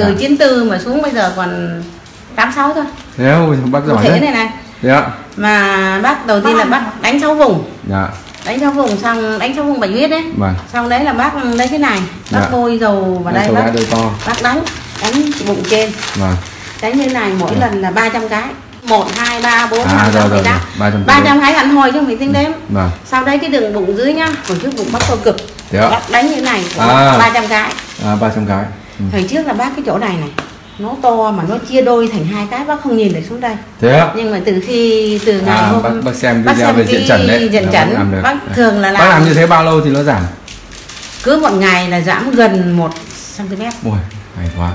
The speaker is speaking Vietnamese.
Từ 94 mà xuống bây giờ còn 86 thôi. Bác giỏi thế này. Mà bác đầu tiên là bác đánh 6 vùng. Đánh 6 vùng xong đánh 6 vùng bạch huyết đấy. Xong đấy là bác lấy cái này, bác bôi dầu vào đây, bác đánh bụng trên. Đánh như này mỗi lần là 300 cái. 1 2 3 4 5 6 7 8. 300 cái ăn hồi chứ không phải tính đếm. Sau đấy cái đường bụng dưới nhá, còn trước bụng bác to cực. Bác đánh như này 300 cái. 300 cái. Thời trước là bác cái chỗ này này nó to mà nó chia đôi thành hai cái, bác không nhìn được xuống đây. Nhưng mà từ ngày hôm bác xem video về diện chẩn đấy, bác thường là bác làm như thế bao lâu thì nó giảm? Cứ một ngày là giảm gần 1 cm. Ui, hay quá.